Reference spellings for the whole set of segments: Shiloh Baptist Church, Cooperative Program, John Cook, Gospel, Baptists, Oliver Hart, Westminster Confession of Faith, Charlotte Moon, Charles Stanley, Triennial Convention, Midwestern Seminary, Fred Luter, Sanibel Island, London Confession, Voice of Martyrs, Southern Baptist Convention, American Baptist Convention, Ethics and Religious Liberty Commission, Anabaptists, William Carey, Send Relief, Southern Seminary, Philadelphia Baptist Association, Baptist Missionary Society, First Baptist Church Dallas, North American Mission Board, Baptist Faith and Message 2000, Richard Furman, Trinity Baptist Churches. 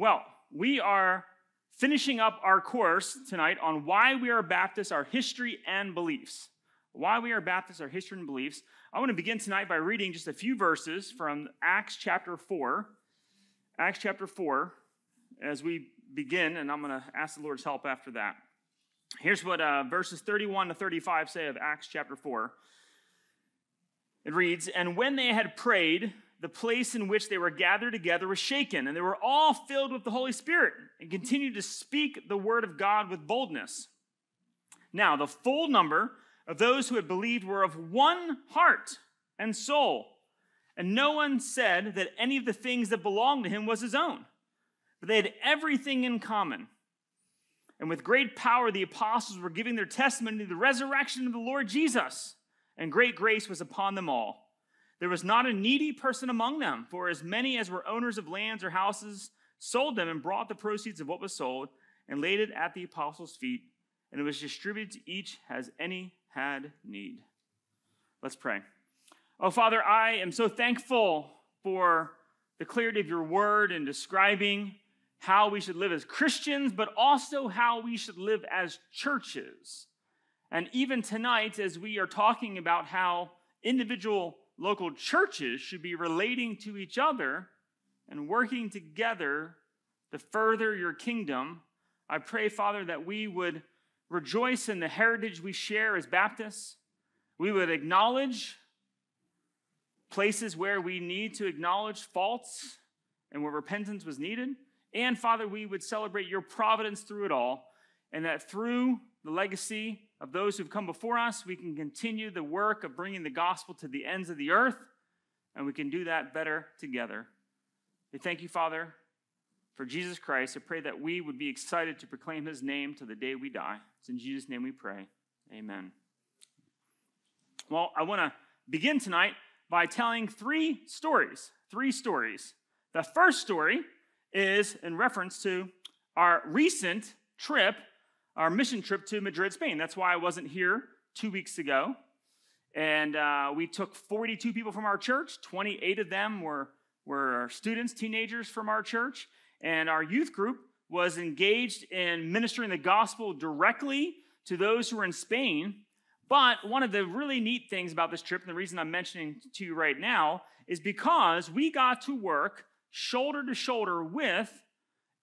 Well, we are finishing up our course tonight on why we are Baptists, our history and beliefs. Why we are Baptists, our history and beliefs. I want to begin tonight by reading just a few verses from Acts chapter 4. Acts chapter 4, as we begin, and I'm going to ask the Lord's help after that. Here's what verses 31 to 35 say of Acts chapter 4. It reads, "And when they had prayed, the place in which they were gathered together was shaken, and they were all filled with the Holy Spirit, and continued to speak the word of God with boldness. Now the full number of those who had believed were of one heart and soul, and no one said that any of the things that belonged to him was his own, but they had everything in common. And with great power the apostles were giving their testimony to the resurrection of the Lord Jesus, and great grace was upon them all. There was not a needy person among them, for as many as were owners of lands or houses sold them and brought the proceeds of what was sold and laid it at the apostles' feet, and it was distributed to each as any had need." Let's pray. Oh, Father, I am so thankful for the clarity of your word in describing how we should live as Christians, but also how we should live as churches. And even tonight, as we are talking about how individual local churches should be relating to each other and working together to further your kingdom, I pray, Father, that we would rejoice in the heritage we share as Baptists. We would acknowledge places where we need to acknowledge faults and where repentance was needed. And, Father, we would celebrate your providence through it all, and that through the legacy of those who've come before us, we can continue the work of bringing the gospel to the ends of the earth, and we can do that better together. We thank you, Father, for Jesus Christ. I pray that we would be excited to proclaim his name till the day we die. It's in Jesus' name we pray. Amen. Well, I want to begin tonight by telling three stories. The first story is in reference to our recent trip, our mission trip to Madrid, Spain. That's why I wasn't here 2 weeks ago. And we took 42 people from our church. 28 of them were students, teenagers from our church. And our youth group was engaged in ministering the gospel directly to those who were in Spain. But one of the really neat things about this trip, and the reason I'm mentioning to you right now, is because we got to work shoulder to shoulder with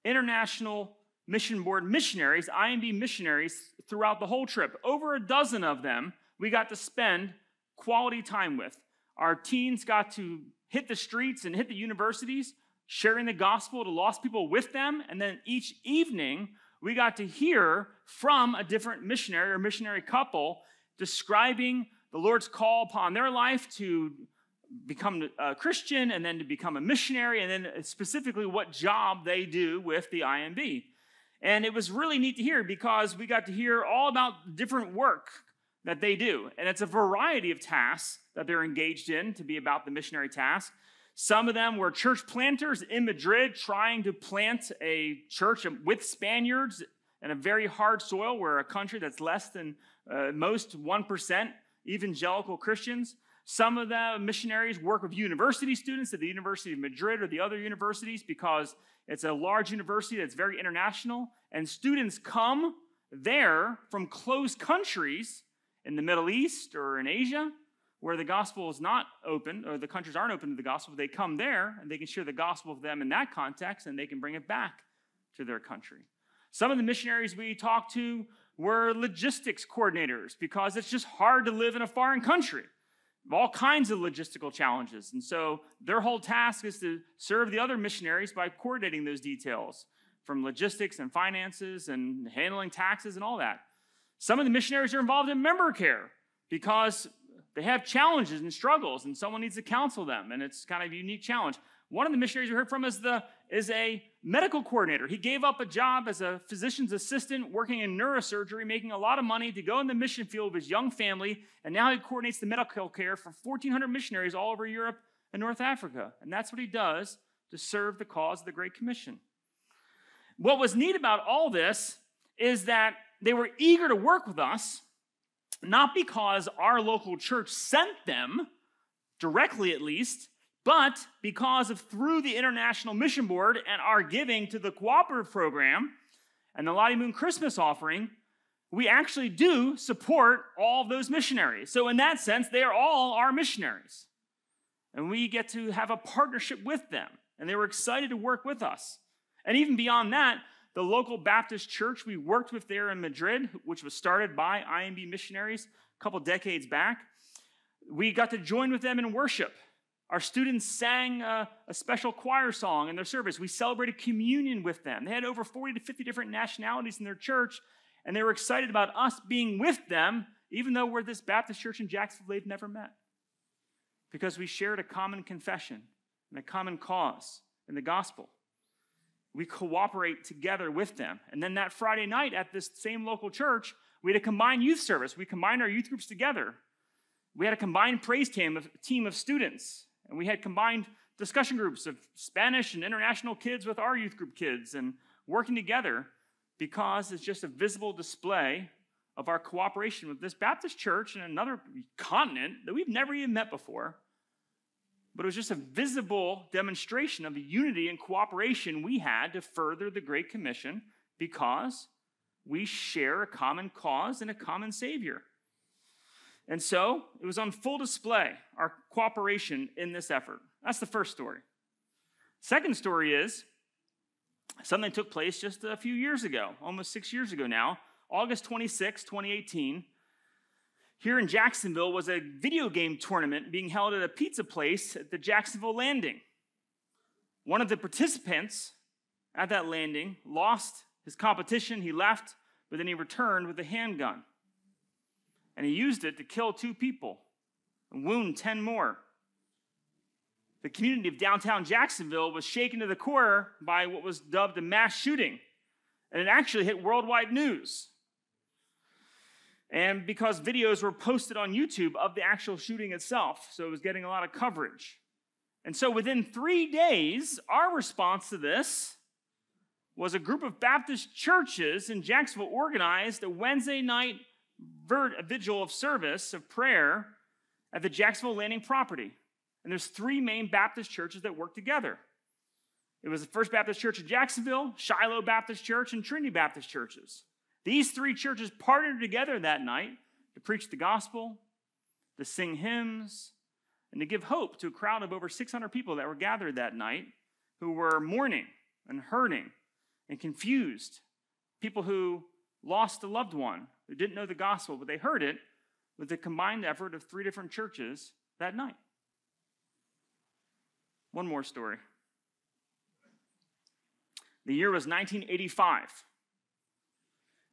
international Mission Board missionaries, IMB missionaries, throughout the whole trip. Over a dozen of them we got to spend quality time with. Our teens got to hit the streets and hit the universities, sharing the gospel to lost people with them. And then each evening, we got to hear from a different missionary or missionary couple describing the Lord's call upon their life to become a Christian and then to become a missionary, and then specifically what job they do with the IMB. And it was really neat to hear because we got to hear all about different work that they do. And it's a variety of tasks that they're engaged in to be about the missionary task. Some of them were church planters in Madrid trying to plant a church with Spaniards in a very hard soil where a country that's less than most 1% evangelical Christians. Some of the missionaries work with university students at the University of Madrid or the other universities because it's a large university that's very international, and students come there from closed countries in the Middle East or in Asia where the gospel is not open, or the countries aren't open to the gospel. They come there, and they can share the gospel with them in that context, and they can bring it back to their country. Some of the missionaries we talked to were logistics coordinators because it's just hard to live in a foreign country. All kinds of logistical challenges. And so their whole task is to serve the other missionaries by coordinating those details from logistics and finances and handling taxes and all that. Some of the missionaries are involved in member care because they have challenges and struggles and someone needs to counsel them. And it's kind of a unique challenge. One of the missionaries we heard from is a medical coordinator. He gave up a job as a physician's assistant working in neurosurgery, making a lot of money to go in the mission field with his young family, and now he coordinates the medical care for 1,400 missionaries all over Europe and North Africa. And that's what he does to serve the cause of the Great Commission. What was neat about all this is that they were eager to work with us, not because our local church sent them, directly at least, But because of through the International Mission Board and our giving to the Cooperative Program and the Lottie Moon Christmas offering, we actually do support all of those missionaries. So in that sense, they are all our missionaries. And we get to have a partnership with them. And they were excited to work with us. And even beyond that, the local Baptist church we worked with there in Madrid, which was started by IMB missionaries a couple decades back, we got to join with them in worship. Our students sang a special choir song in their service. We celebrated communion with them. They had over 40 to 50 different nationalities in their church, and they were excited about us being with them, even though we're this Baptist church in Jacksonville they've never met, because we shared a common confession and a common cause in the gospel. We cooperate together with them. And then that Friday night at this same local church, we had a combined youth service. We combined our youth groups together. We had a combined praise team of students. And we had combined discussion groups of Spanish and international kids with our youth group kids, and working together, because it's just a visible display of our cooperation with this Baptist church in another continent that we've never even met before. But it was just a visible demonstration of the unity and cooperation we had to further the Great Commission, because we share a common cause and a common Savior. And so it was on full display, our cooperation in this effort. That's the first story. Second story is something took place just a few years ago, almost 6 years ago now, August 26, 2018. Here in Jacksonville was a video game tournament being held at a pizza place at the Jacksonville Landing. One of the participants at that landing lost his competition. He left, but then he returned with a handgun. And he used it to kill 2 people and wound 10 more. The community of downtown Jacksonville was shaken to the core by what was dubbed a mass shooting. And it actually hit worldwide news. And because videos were posted on YouTube of the actual shooting itself, so it was getting a lot of coverage. And so within 3 days, our response to this was a group of Baptist churches in Jacksonville organized a Wednesday night vigil of service, of prayer, at the Jacksonville Landing property. And there's 3 main Baptist churches that work together. It was the First Baptist Church of Jacksonville, Shiloh Baptist Church, and Trinity Baptist Churches. These 3 churches partnered together that night to preach the gospel, to sing hymns, and to give hope to a crowd of over 600 people that were gathered that night, who were mourning and hurting and confused, people who lost a loved one, who didn't know the gospel, but they heard it with the combined effort of 3 different churches that night. One more story. The year was 1985.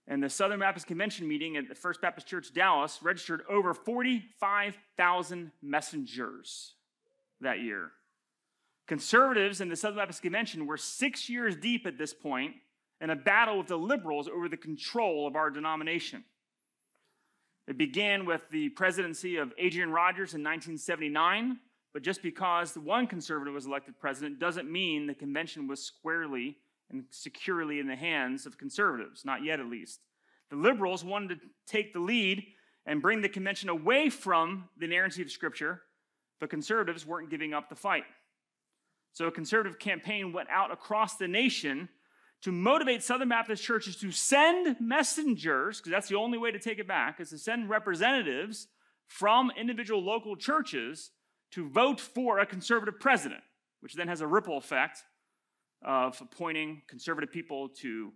And the Southern Baptist Convention meeting at the First Baptist Church Dallas registered over 45,000 messengers that year. Conservatives in the Southern Baptist Convention were 6 years deep at this point in a battle with the liberals over the control of our denomination. It began with the presidency of Adrian Rogers in 1979, but just because one conservative was elected president doesn't mean the convention was squarely and securely in the hands of conservatives, not yet at least. The liberals wanted to take the lead and bring the convention away from the inerrancy of Scripture, but conservatives weren't giving up the fight. So a conservative campaign went out across the nation to motivate Southern Baptist churches to send messengers, because that's the only way to take it back, is to send representatives from individual local churches to vote for a conservative president, which then has a ripple effect of appointing conservative people to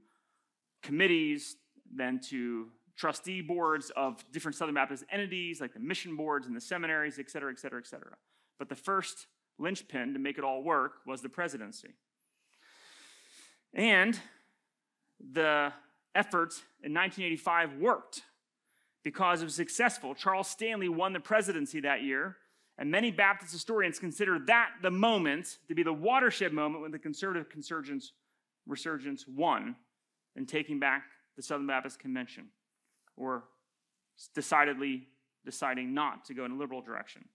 committees, then to trustee boards of different Southern Baptist entities, like the mission boards and the seminaries, et cetera, et cetera, et cetera. But the first linchpin to make it all work was the presidency. And the efforts in 1985 worked because it was successful. Charles Stanley won the presidency that year, and many Baptist historians consider that the moment to be the watershed moment when the conservative resurgence won in taking back the Southern Baptist Convention, or deciding not to go in a liberal direction.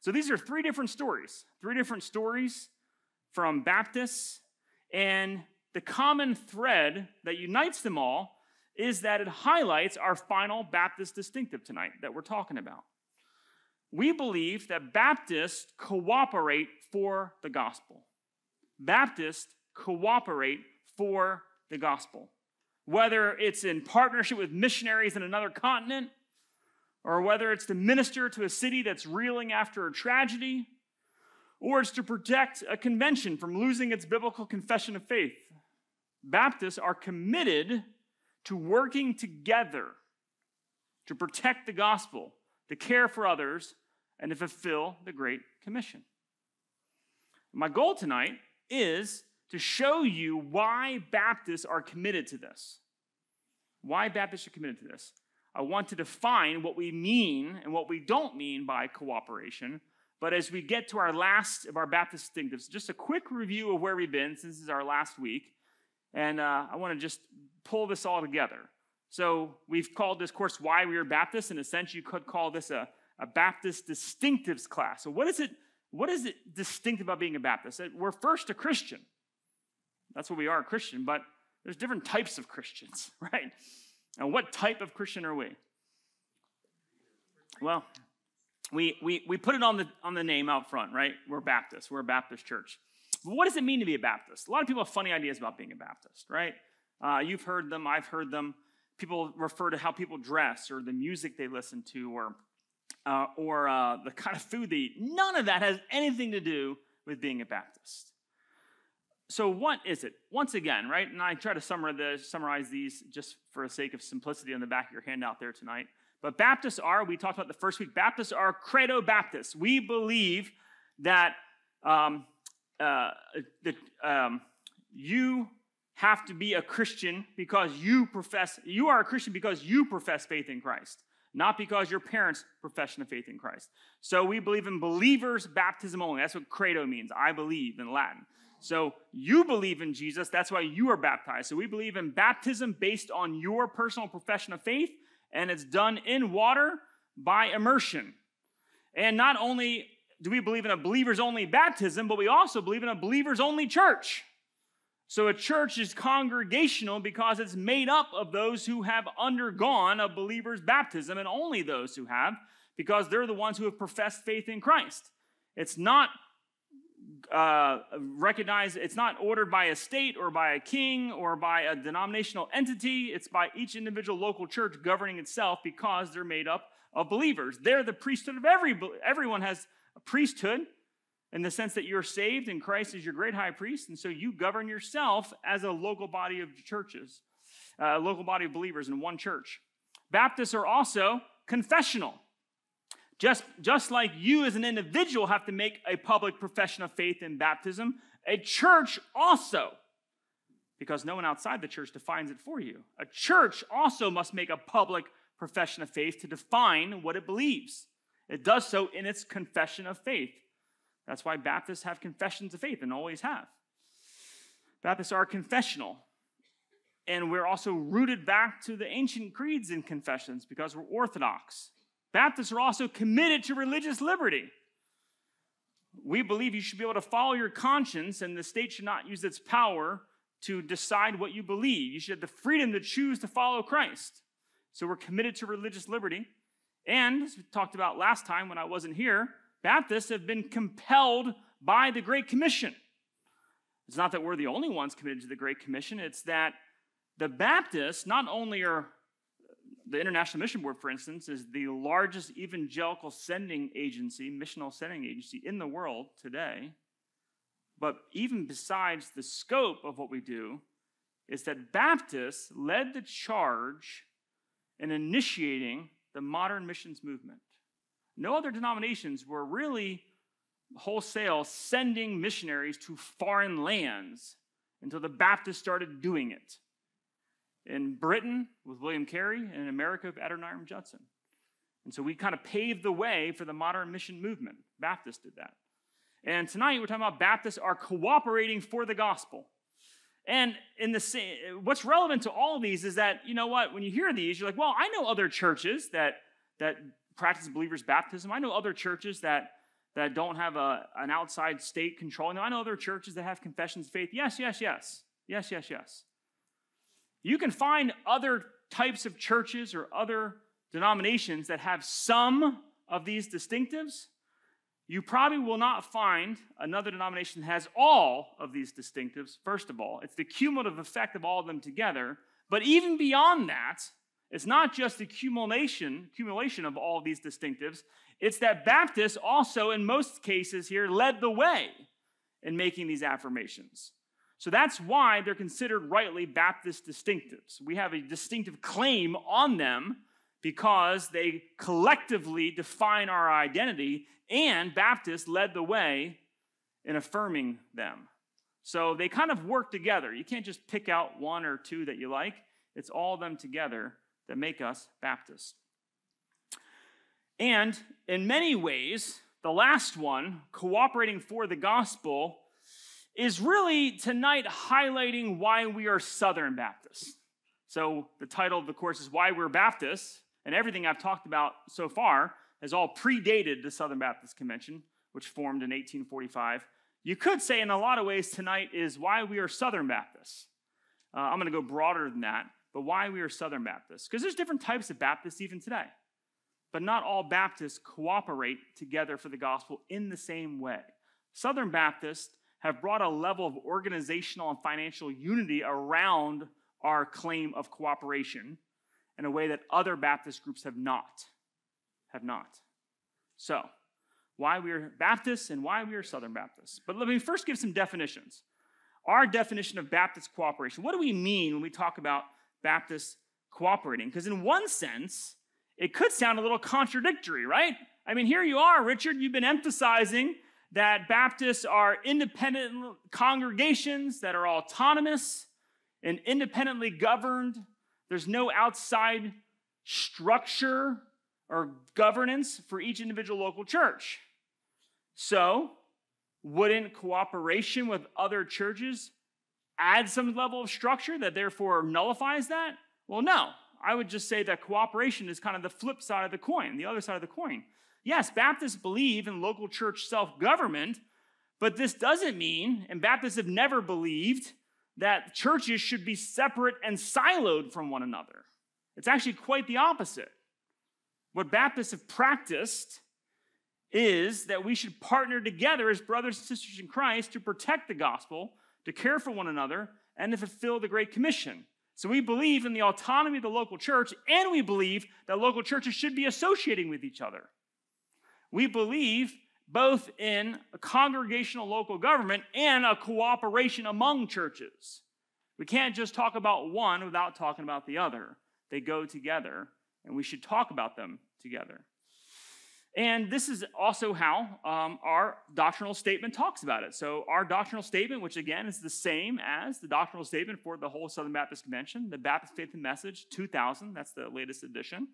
So these are 3 different stories, 3 different stories from Baptists. And the common thread that unites them all is that it highlights our final Baptist distinctive tonight that we're talking about. we believe that Baptists cooperate for the gospel. Baptists cooperate for the gospel. Whether it's in partnership with missionaries in another continent, or whether it's to minister to a city that's reeling after a tragedy, or it's to protect a convention from losing its biblical confession of faith, Baptists are committed to working together to protect the gospel, to care for others, and to fulfill the Great Commission. My goal tonight is to show you why Baptists are committed to this. Why Baptists are committed to this. I want to define what we mean and what we don't mean by cooperation, but as we get to our last of our Baptist distinctives, just a quick review of where we've been since this is our last week, and I want to just pull this all together. So we've called this course, Why We Are Baptists. In a sense, you could call this a Baptist distinctives class. So what is it distinctive about being a Baptist? We're first a Christian. That's what we are, a Christian, but there's different types of Christians, right? And what type of Christian are we? Well, we put it on the name out front, right? We're Baptists. We're a Baptist church. But what does it mean to be a Baptist? A lot of people have funny ideas about being a Baptist, right? You've heard them. I've heard them. People refer to how people dress or the music they listen to or the kind of food they eat. None of that has anything to do with being a Baptist. So what is it? Once again, right, and I try to summarize these just for the sake of simplicity on the back of your handout there tonight. But Baptists are, we talked about the first week, Baptists are credo Baptists. We believe that you have to be a Christian because you are a Christian because you profess faith in Christ, not because your parents' profession of faith in Christ. So we believe in believers' baptism only. That's what credo means, I believe in Latin. So you believe in Jesus, that's why you are baptized. So we believe in baptism based on your personal profession of faith, and it's done in water by immersion. And not only do we believe in a believers-only baptism, but we also believe in a believers-only church. So a church is congregational because it's made up of those who have undergone a believer's baptism, and only those who have, because they're the ones who have professed faith in Christ. It's not it's not ordered by a state or by a king or by a denominational entity. It's by each individual local church governing itself because they're made up of believers. They're the priesthood of everyone has a priesthood in the sense that you're saved and Christ is your great high priest. And so you govern yourself as a local body of churches, a local body of believers in one church. Baptists are also confessional. Just like you as an individual have to make a public profession of faith in baptism, a church also, because no one outside the church defines it for you, a church also must make a public profession of faith to define what it believes. It does so in its confession of faith. That's why Baptists have confessions of faith and always have. Baptists are confessional. And we're also rooted back to the ancient creeds and confessions because we're Orthodox. Baptists are also committed to religious liberty. We believe you should be able to follow your conscience, and the state should not use its power to decide what you believe. You should have the freedom to choose to follow Christ. So we're committed to religious liberty. And, as we talked about last time when I wasn't here, Baptists have been compelled by the Great Commission. It's not that we're the only ones committed to the Great Commission. It's that the Baptists not only are the International Mission Board, for instance, is the largest evangelical sending agency, missional sending agency in the world today. But even besides the scope of what we do, is that Baptists led the charge in initiating the modern missions movement. No other denominations were really wholesale sending missionaries to foreign lands until the Baptists started doing it. In Britain with William Carey, and in America with Adoniram Judson. And so we kind of paved the way for the modern mission movement. Baptists did that. And tonight we're talking about Baptists are cooperating for the gospel. And in the same, what's relevant to all of these is that, you know what, when you hear these, you're like, well, I know other churches that practice believers' baptism. I know other churches that don't have an outside state controlling them. I know other churches that have confessions of faith. Yes, yes, yes. Yes, yes, yes. You can find other types of churches or other denominations that have some of these distinctives, you probably will not find another denomination that has all of these distinctives, first of all. It's the cumulative effect of all of them together. But even beyond that, it's not just the accumulation of all of these distinctives. It's that Baptists also, in most cases here, led the way in making these affirmations. So that's why they're considered rightly Baptist distinctives. We have a distinctive claim on them because they collectively define our identity, and Baptists led the way in affirming them. So they kind of work together. You can't just pick out one or two that you like. It's all of them together that make us Baptists. And in many ways, the last one, cooperating for the gospel, is really tonight highlighting why we are Southern Baptists. So the title of the course is Why We're Baptists, and everything I've talked about so far has all predated the Southern Baptist Convention, which formed in 1845. You could say in a lot of ways tonight is why we are Southern Baptists. I'm going to go broader than that, but why we are Southern Baptists. Because there's different types of Baptists even today. But not all Baptists cooperate together for the gospel in the same way. Southern Baptists have brought a level of organizational and financial unity around our claim of cooperation in a way that other Baptist groups have not. So, why we are Baptists and why we are Southern Baptists. But let me first give some definitions. Our definition of Baptist cooperation. What do we mean when we talk about Baptists cooperating? Because in one sense, it could sound a little contradictory, right? I mean, here you are, Richard. You've been emphasizing that Baptists are independent congregations that are autonomous and independently governed. There's no outside structure or governance for each individual local church. So, wouldn't cooperation with other churches add some level of structure that therefore nullifies that? Well, no. I would just say that cooperation is kind of the flip side of the coin, the other side of the coin. Yes, Baptists believe in local church self-government, but this doesn't mean, and Baptists have never believed, that churches should be separate and siloed from one another. It's actually quite the opposite. What Baptists have practiced is that we should partner together as brothers and sisters in Christ to protect the gospel, to care for one another, and to fulfill the Great Commission. So we believe in the autonomy of the local church, and we believe that local churches should be associating with each other. We believe both in a congregational local government and a cooperation among churches. We can't just talk about one without talking about the other. They go together, and we should talk about them together. And this is also how our doctrinal statement talks about it. So our doctrinal statement, which again is the same as the doctrinal statement for the whole Southern Baptist Convention, the Baptist Faith and Message 2000, that's the latest edition,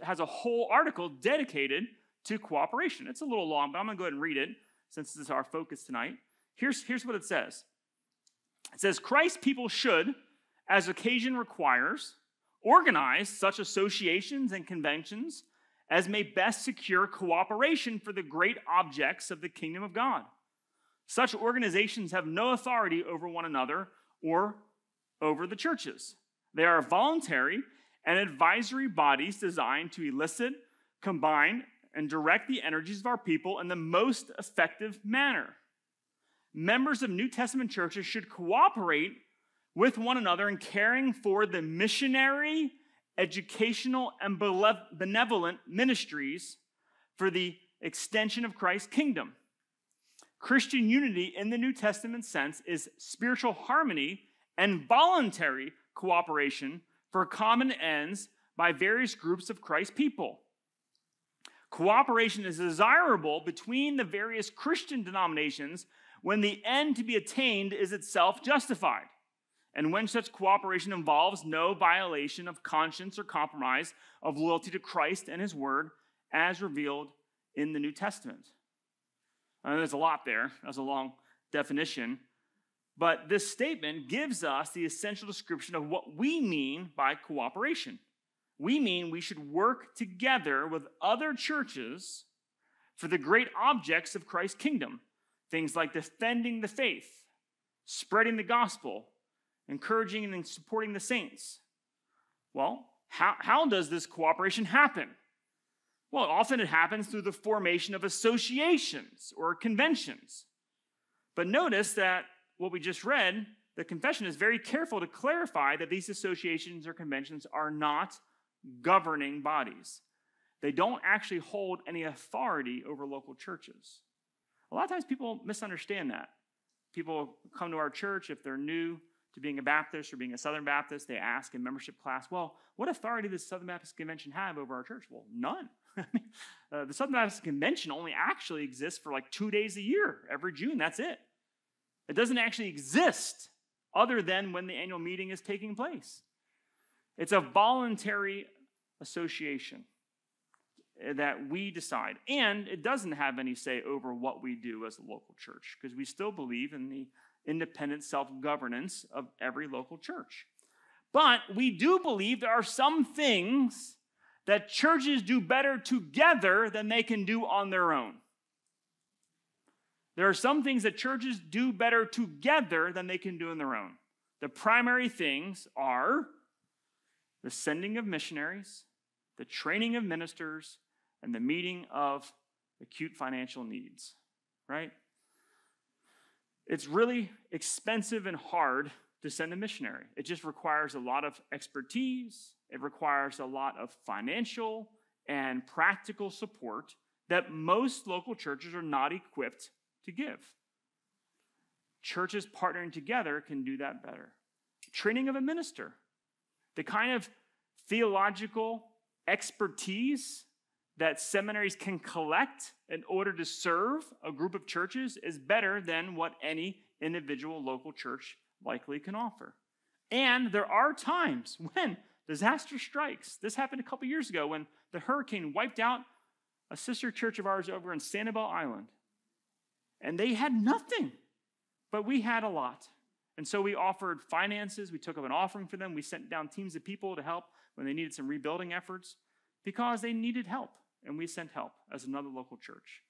has a whole article dedicated to cooperation. It's a little long, but I'm going to go ahead and read it since this is our focus tonight. Here's what it says. It says, Christ's people should, as occasion requires, organize such associations and conventions as may best secure cooperation for the great objects of the kingdom of God. Such organizations have no authority over one another or over the churches. They are voluntary and advisory bodies designed to elicit, combine, and direct the energies of our people in the most effective manner. Members of New Testament churches should cooperate with one another in caring for the missionary, educational, and benevolent ministries for the extension of Christ's kingdom. Christian unity in the New Testament sense is spiritual harmony and voluntary cooperation for common ends by various groups of Christ's people. Cooperation is desirable between the various Christian denominations when the end to be attained is itself justified, and when such cooperation involves no violation of conscience or compromise of loyalty to Christ and his word as revealed in the New Testament. I know there's a lot there. That's a long definition. But this statement gives us the essential description of what we mean by cooperation. We mean we should work together with other churches for the great objects of Christ's kingdom. Things like defending the faith, spreading the gospel, encouraging and supporting the saints. Well, how does this cooperation happen? Well, often it happens through the formation of associations or conventions. But notice that what we just read, the confession is very careful to clarify that these associations or conventions are not governing bodies. They don't actually hold any authority over local churches. A lot of times people misunderstand that. People come to our church, if they're new to being a Baptist or being a Southern Baptist, they ask in membership class, well, what authority does the Southern Baptist Convention have over our church? Well, none. The Southern Baptist Convention only actually exists for like 2 days a year, every June, that's it. It doesn't actually exist other than when the annual meeting is taking place. It's a voluntary association that we decide, and it doesn't have any say over what we do as a local church, because we still believe in the independent self-governance of every local church. But we do believe there are some things that churches do better together than they can do on their own. There are some things that churches do better together than they can do on their own. The primary things are the sending of missionaries, the training of ministers, and the meeting of acute financial needs, right? It's really expensive and hard to send a missionary. It just requires a lot of expertise. It requires a lot of financial and practical support that most local churches are not equipped to give. Churches partnering together can do that better. Training of a minister, the kind of theological expertise that seminaries can collect in order to serve a group of churches is better than what any individual local church likely can offer. And there are times when disaster strikes. This happened a couple years ago when the hurricane wiped out a sister church of ours over in Sanibel Island. And they had nothing, but we had a lot. And so we offered finances. We took up an offering for them. We sent down teams of people to help when they needed some rebuilding efforts because they needed help. And we sent help as another local church.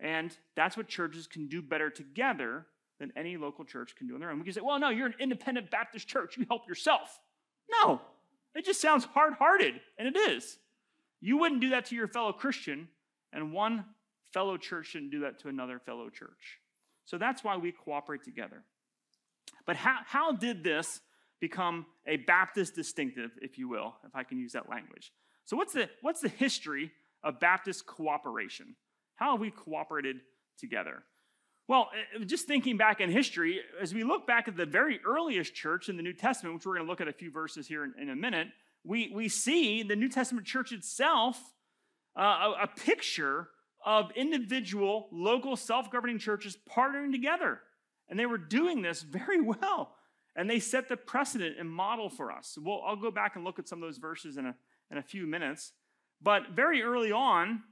And that's what churches can do better together than any local church can do on their own. We can say, well, no, you're an independent Baptist church. You help yourself. No, it just sounds hard-hearted, and it is. You wouldn't do that to your fellow Christian, and one fellow church shouldn't do that to another fellow church. So that's why we cooperate together. But how did this become a Baptist distinctive, if you will, if I can use that language? So what's the history of Baptist cooperation? How have we cooperated together? Well, just thinking back in history, as we look back at the very earliest church in the New Testament, which we're going to look at a few verses here in a minute, we see the New Testament church itself, a picture of individual, local, self-governing churches partnering together. And they were doing this very well. And they set the precedent and model for us. Well, I'll go back and look at some of those verses in a few minutes. But very early on,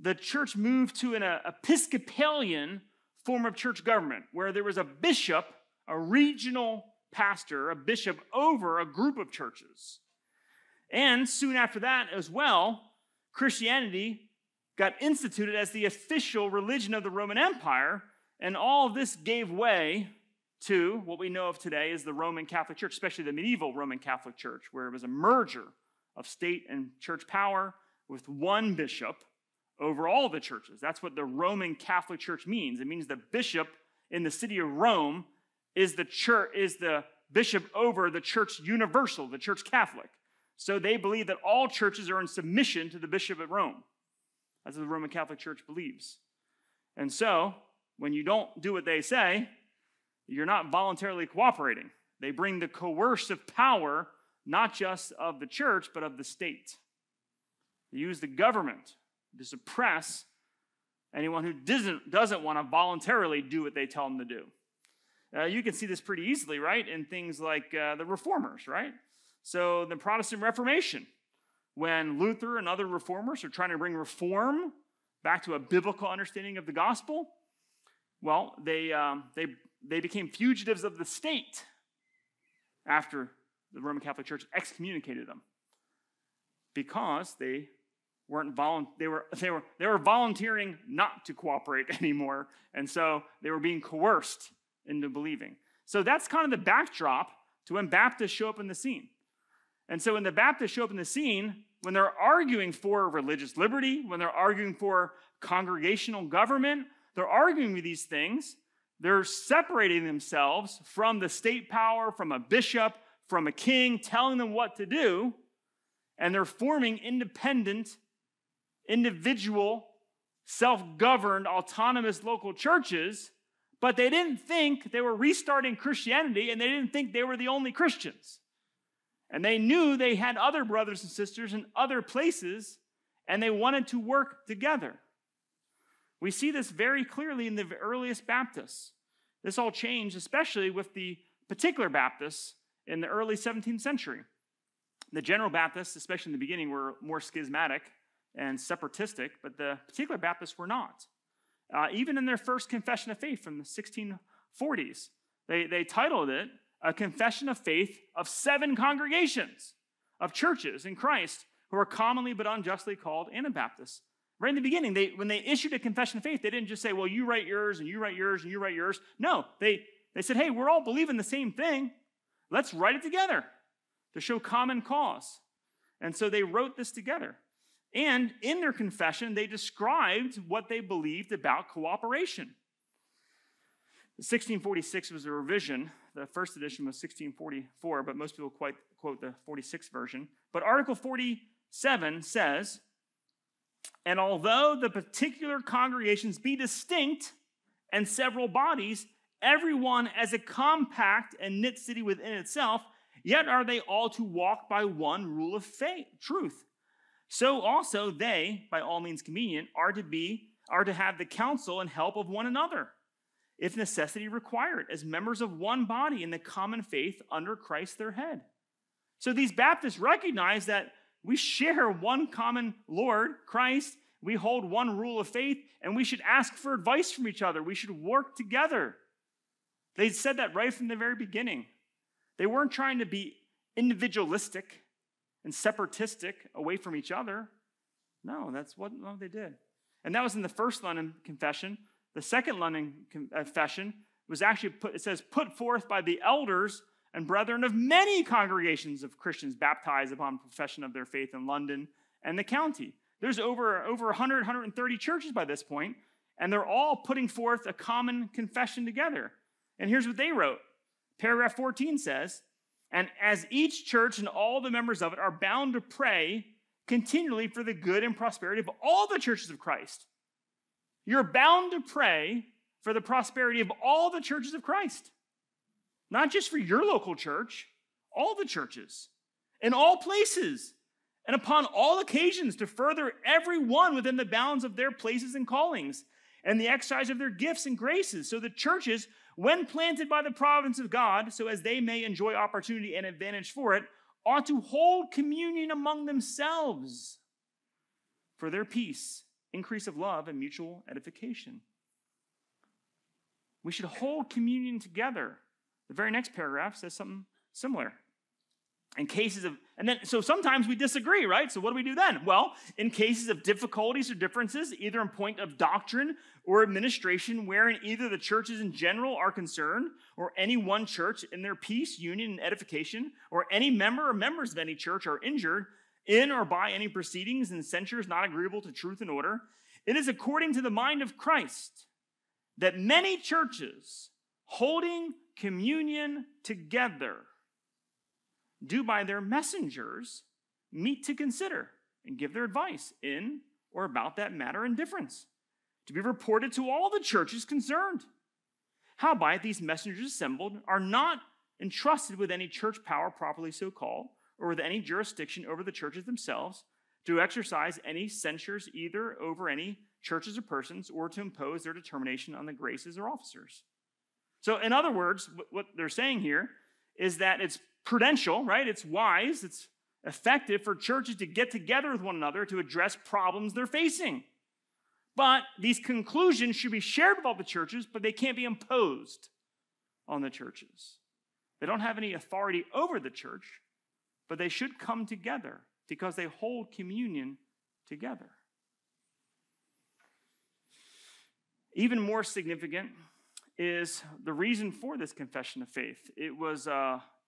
the church moved to an Episcopalian form of church government, where there was a bishop, a regional pastor, a bishop over a group of churches. And soon after that as well, Christianity got instituted as the official religion of the Roman Empire, and all this gave way to what we know of today as the Roman Catholic Church, especially the medieval Roman Catholic Church, where it was a merger of state and church power with one bishop over all the churches. That's what the Roman Catholic Church means. It means the bishop in the city of Rome is the bishop over the church universal, the church Catholic. So they believe that all churches are in submission to the bishop at Rome. That's what the Roman Catholic Church believes. And so when you don't do what they say, you're not voluntarily cooperating. They bring the coercive power, not just of the church, but of the state. They use the government to suppress anyone who doesn't want to voluntarily do what they tell them to do. You can see this pretty easily, right, in things like the reformers, right? So the Protestant Reformation, when Luther and other reformers are trying to bring reform back to a biblical understanding of the gospel, well, they became fugitives of the state after the Roman Catholic Church excommunicated them because they were volunteering not to cooperate anymore, and so they were being coerced into believing. So that's kind of the backdrop to when Baptists show up in the scene. And so when the Baptists show up in the scene, when they're arguing for religious liberty, when they're arguing for congregational government, they're arguing with these things. They're separating themselves from the state power, from a bishop, from a king, telling them what to do. And they're forming independent, individual, self-governed, autonomous local churches. But they didn't think they were restarting Christianity, and they didn't think they were the only Christians. And they knew they had other brothers and sisters in other places, and they wanted to work together. We see this very clearly in the earliest Baptists. This all changed, especially with the particular Baptists in the early 17th century. The general Baptists, especially in the beginning, were more schismatic and separatistic, but the particular Baptists were not. Even in their first Confession of Faith from the 1640s, they titled it a confession of faith of 7 congregations of churches in Christ who are commonly but unjustly called Anabaptists. Right in the beginning, when they issued a confession of faith, they didn't just say, well, you write yours, and you write yours, and you write yours. No, they said, hey, we're all believing the same thing. Let's write it together to show common cause. And so they wrote this together. And in their confession, they described what they believed about cooperation. 1646 was a revision. The first edition was 1644, but most people quote the 46th version. But Article 47 says, and although the particular congregations be distinct and several bodies, every one as a compact and knit city within itself, yet are they all to walk by one rule of faith, truth. So also they, by all means convenient, are to have the counsel and help of one another, if necessity required, as members of one body in the common faith under Christ their head. So these Baptists recognize that we share one common Lord, Christ. We hold one rule of faith, and we should ask for advice from each other. We should work together. They said that right from the very beginning. They weren't trying to be individualistic and separatistic away from each other. No, that's what they did. And that was in the first London Confession. The second London Confession was actually, put forth by the elders and brethren of many congregations of Christians baptized upon profession of their faith in London and the county. There's over 100, 130 churches by this point, and they're all putting forth a common confession together. And here's what they wrote. Paragraph 14 says, and as each church and all the members of it are bound to pray continually for the good and prosperity of all the churches of Christ. You're bound to pray for the prosperity of all the churches of Christ. Not just for your local church, all the churches, in all places, and upon all occasions to further every one within the bounds of their places and callings, and the exercise of their gifts and graces, so the churches, when planted by the providence of God, so as they may enjoy opportunity and advantage for it, ought to hold communion among themselves for their peace, increase of love, and mutual edification. We should hold communion together. The very next paragraph says something similar. In cases of, so sometimes we disagree, right? So what do we do then? Well, in cases of difficulties or differences, either in point of doctrine or administration, wherein either the churches in general are concerned, or any one church in their peace, union, and edification, or any member or members of any church are injured in or by any proceedings and censures not agreeable to truth and order, it is according to the mind of Christ that many churches holding communion together do by their messengers meet to consider and give their advice in or about that matter and difference, to be reported to all the churches concerned. Howbeit these messengers assembled are not entrusted with any church power properly so called, or with any jurisdiction over the churches themselves, to exercise any censures either over any churches or persons, or to impose their determination on the graces or officers. So in other words, what they're saying here is that it's prudential, right? It's wise, it's effective for churches to get together with one another to address problems they're facing. But these conclusions should be shared with all the churches, but they can't be imposed on the churches. They don't have any authority over the church, but they should come together because they hold communion together. Even more significant is the reason for this confession of faith. It was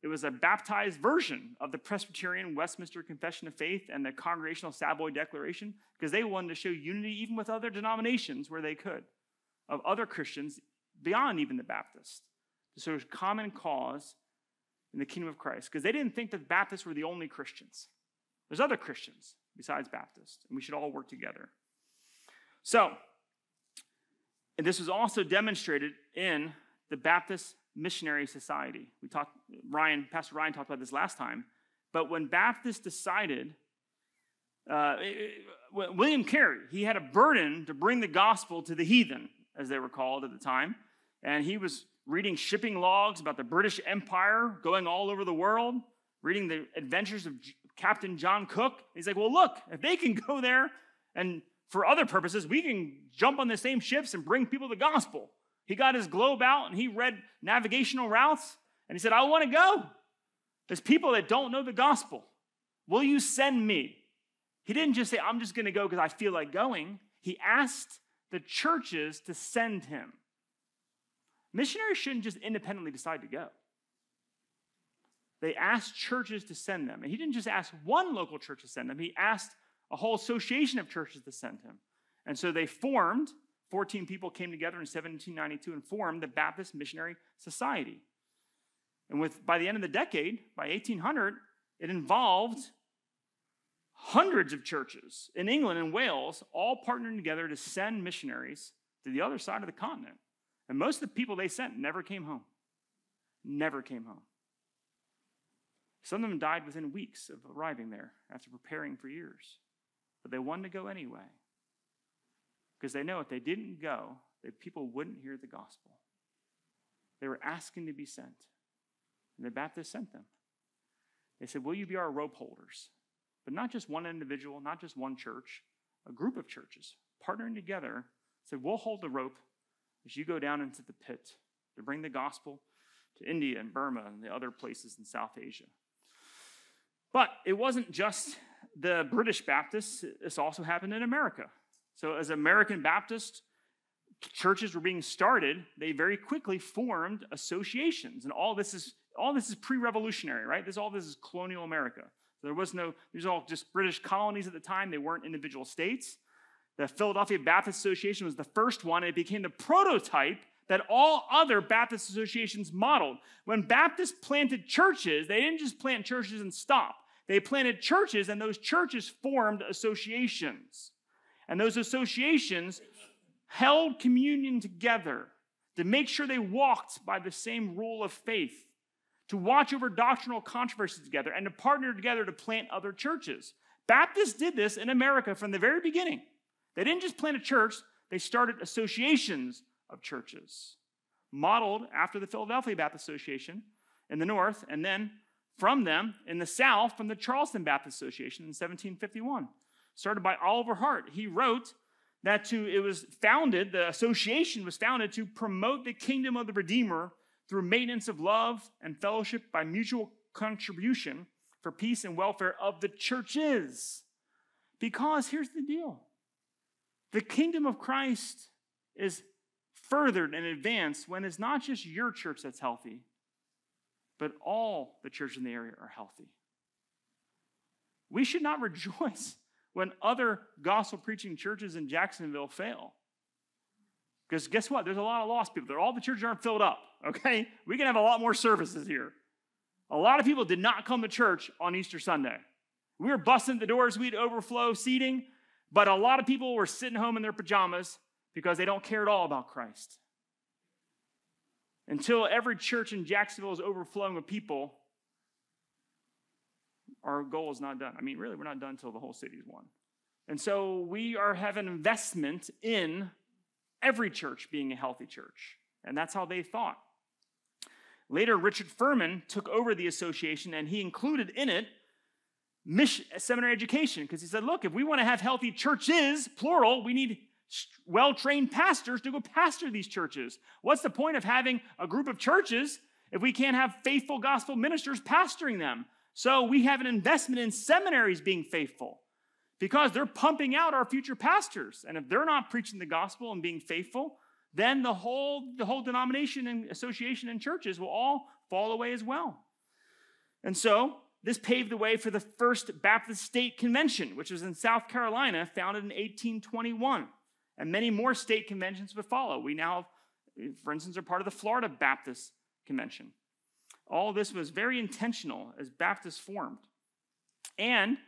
It was a baptized version of the Presbyterian Westminster Confession of Faith and the Congregational Savoy Declaration, because they wanted to show unity even with other denominations where they could, of other Christians beyond even the Baptists, to show common cause in the kingdom of Christ, because they didn't think that Baptists were the only Christians. There's other Christians besides Baptists, and we should all work together. So, and this was also demonstrated in the Baptist Missionary Society. We talked, Pastor Ryan talked about this last time, but when Baptists decided, William Carey, he had a burden to bring the gospel to the heathen, as they were called at the time, and he was reading shipping logs about the British Empire going all over the world, reading the adventures of Captain John Cook. He's like, well, look, if they can go there and for other purposes, we can jump on the same ships and bring people the gospel. He got his globe out and he read navigational routes and he said, I want to go. There's people that don't know the gospel. Will you send me? He didn't just say, I'm just going to go because I feel like going. He asked the churches to send him. Missionaries shouldn't just independently decide to go. They asked churches to send them. And he didn't just ask one local church to send them. He asked a whole association of churches to send him. And so they formed. 14 people came together in 1792 and formed the Baptist Missionary Society. And by the end of the decade, by 1800, it involved hundreds of churches in England and Wales, all partnering together to send missionaries to the other side of the continent. And most of the people they sent never came home. Never came home. Some of them died within weeks of arriving there after preparing for years. But they wanted to go anyway, because they know if they didn't go, the people wouldn't hear the gospel. They were asking to be sent, and the Baptists sent them. They said, will you be our rope holders? But not just one individual, not just one church, a group of churches partnering together said, we'll hold the rope as you go down into the pit to bring the gospel to India and Burma and the other places in South Asia. But it wasn't just the British Baptists. This also happened in America. So as American Baptist churches were being started, they very quickly formed associations. And all this is pre-revolutionary, right? All this is colonial America. So these are all just British colonies at the time. They weren't individual states. The Philadelphia Baptist Association was the first one. It became the prototype that all other Baptist associations modeled. When Baptists planted churches, they didn't just plant churches and stop. They planted churches, and those churches formed associations. And those associations held communion together to make sure they walked by the same rule of faith, to watch over doctrinal controversies together, and to partner together to plant other churches. Baptists did this in America from the very beginning. They didn't just plant a church, they started associations of churches, modeled after the Philadelphia Baptist Association in the north, and then from them in the south from the Charleston Baptist Association in 1751. Started by Oliver Hart. He wrote that the association was founded to promote the kingdom of the Redeemer through maintenance of love and fellowship by mutual contribution for peace and welfare of the churches. Because here's the deal. The kingdom of Christ is furthered and advanced when it's not just your church that's healthy, but all the churches in the area are healthy. We should not rejoice when other gospel-preaching churches in Jacksonville fail. Because guess what? There's a lot of lost people. All the churches aren't filled up, okay? We can have a lot more services here. A lot of people did not come to church on Easter Sunday. We were busting the doors. We'd overflow seating. But a lot of people were sitting home in their pajamas because they don't care at all about Christ. Until every church in Jacksonville is overflowing with people, our goal is not done. I mean, really, we're not done until the whole city is won. And so we have an investment in every church being a healthy church. And that's how they thought. Later, Richard Furman took over the association, and he included in it seminary education, because he said, look, if we want to have healthy churches, plural, we need well-trained pastors to go pastor these churches. What's the point of having a group of churches if we can't have faithful gospel ministers pastoring them? So we have an investment in seminaries being faithful because they're pumping out our future pastors. And if they're not preaching the gospel and being faithful, then the whole denomination and association and churches will all fall away as well. And so this paved the way for the First Baptist State Convention, which was in South Carolina, founded in 1821. And many more state conventions would follow. We now, for instance, are part of the Florida Baptist Convention. All this was very intentional as Baptists formed. And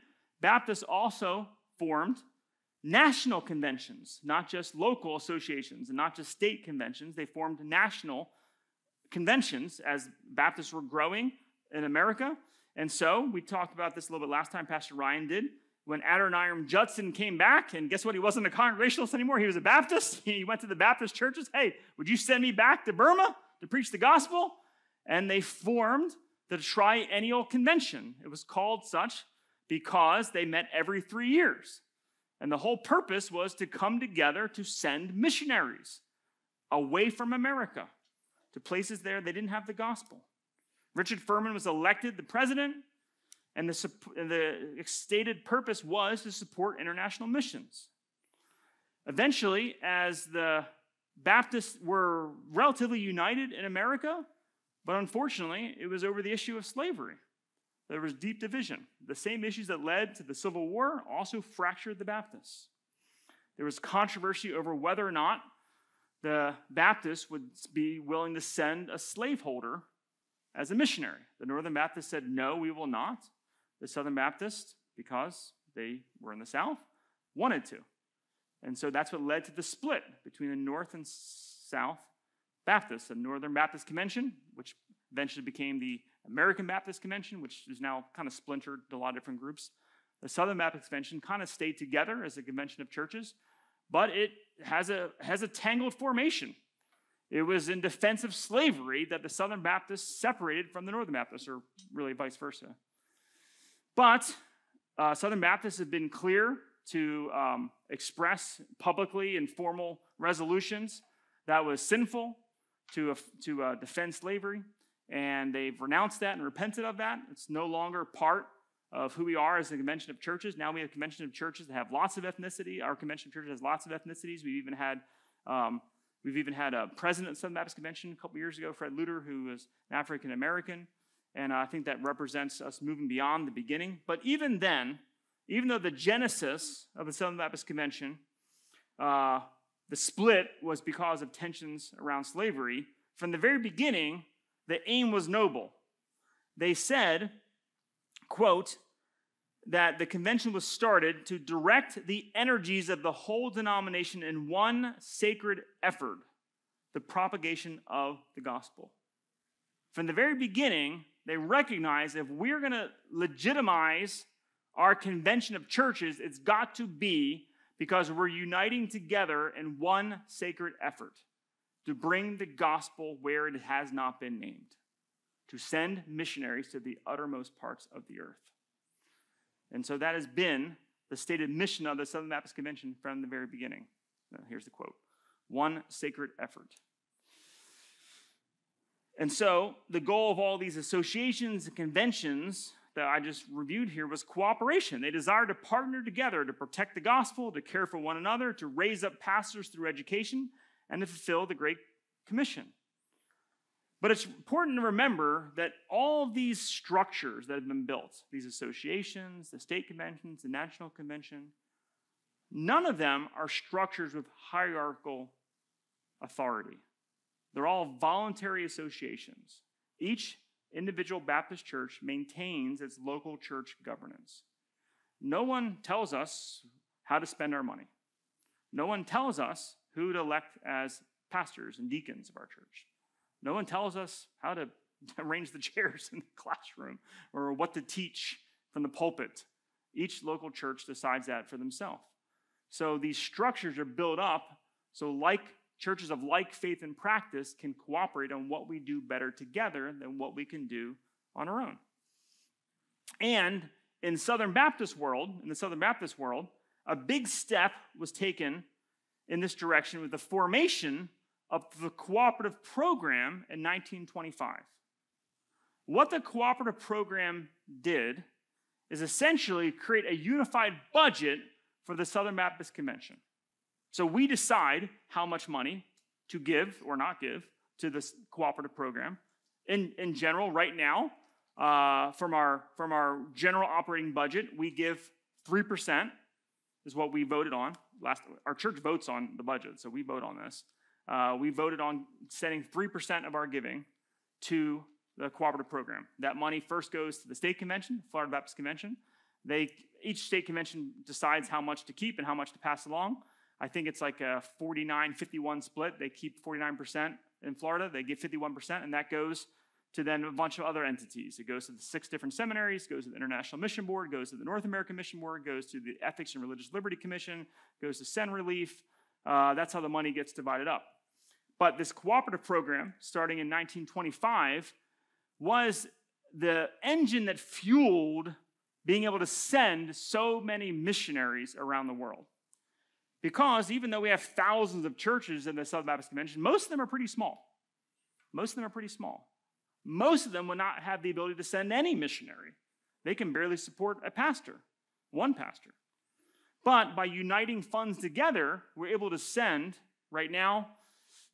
Baptists also formed national conventions, not just local associations and not just state conventions. They formed national conventions as Baptists were growing in America. And so we talked about this a little bit last time, Pastor Ryan did. When Adoniram Judson came back, and guess what? He wasn't a Congregationalist anymore. He was a Baptist. He went to the Baptist churches. Hey, would you send me back to Burma to preach the gospel? And they formed the Triennial Convention. It was called such because they met every 3 years. And the whole purpose was to come together to send missionaries away from America to places there they didn't have the gospel. Richard Furman was elected the president, and the stated purpose was to support international missions. Eventually, as the Baptists were relatively united in America, but unfortunately, it was over the issue of slavery. There was deep division. The same issues that led to the Civil War also fractured the Baptists. There was controversy over whether or not the Baptists would be willing to send a slaveholder as a missionary. The Northern Baptists said, no, we will not. The Southern Baptists, because they were in the South, wanted to. And so that's what led to the split between the North and South Baptists. The Northern Baptist Convention, which eventually became the American Baptist Convention, which is now kind of splintered to a lot of different groups. The Southern Baptist Convention kind of stayed together as a convention of churches, but it has a tangled formation. It was in defense of slavery that the Southern Baptists separated from the Northern Baptists, or really vice versa. But Southern Baptists have been clear to express publicly in formal resolutions that was sinful to defend slavery. And they've renounced that and repented of that. It's no longer part of who we are as a convention of churches. Now we have a convention of churches that have lots of ethnicity. Our convention of churches has lots of ethnicities. We've even had a president of Southern Baptist Convention a couple years ago, Fred Luter, who was an African American. And I think that represents us moving beyond the beginning. But even then, even though the genesis of the Southern Baptist Convention, the split was because of tensions around slavery, from the very beginning, the aim was noble. They said, quote, that the convention was started to direct the energies of the whole denomination in one sacred effort, the propagation of the gospel. From the very beginning, they recognized if we're going to legitimize our convention of churches, it's got to be because we're uniting together in one sacred effort to bring the gospel where it has not been named, to send missionaries to the uttermost parts of the earth. And so that has been the stated mission of the Southern Baptist Convention from the very beginning. Now, here's the quote, one sacred effort. And so the goal of all these associations and conventions that I just reviewed here was cooperation. They desired to partner together to protect the gospel, to care for one another, to raise up pastors through education, and to fulfill the Great Commission. But it's important to remember that all these structures that have been built, these associations, the state conventions, the national convention, none of them are structures with hierarchical authority. They're all voluntary associations. Each individual Baptist church maintains its local church governance. No one tells us how to spend our money. No one tells us who to elect as pastors and deacons of our church. No one tells us how to arrange the chairs in the classroom or what to teach from the pulpit. Each local church decides that for themselves. So these structures are built up so like churches of like faith and practice can cooperate on what we do better together than what we can do on our own. And in the Southern Baptist world, a big step was taken in this direction with the formation of the Cooperative Program in 1925. What the Cooperative Program did is essentially create a unified budget for the Southern Baptist Convention. So we decide how much money to give or not give to this Cooperative Program. In general, right now, from our general operating budget. We give 3% is what we voted on. Our church votes on the budget, so we vote on this. We voted on sending 3% of our giving to the cooperative program. That money first goes to the state convention, Florida Baptist Convention. Each state convention decides how much to keep and how much to pass along. I think it's like a 49-51 split. They keep 49% in Florida. They give 51%, and that goes to then a bunch of other entities. It goes to the 6 different seminaries, goes to the International Mission Board, goes to the North American Mission Board, goes to the Ethics and Religious Liberty Commission, goes to Send Relief. That's how the money gets divided up. But this cooperative program, starting in 1925, was the engine that fueled being able to send so many missionaries around the world. Because even though we have thousands of churches in the Southern Baptist Convention, most of them are pretty small. Most of them would not have the ability to send any missionary. They can barely support a pastor, one pastor. But by uniting funds together, we're able to send, right now,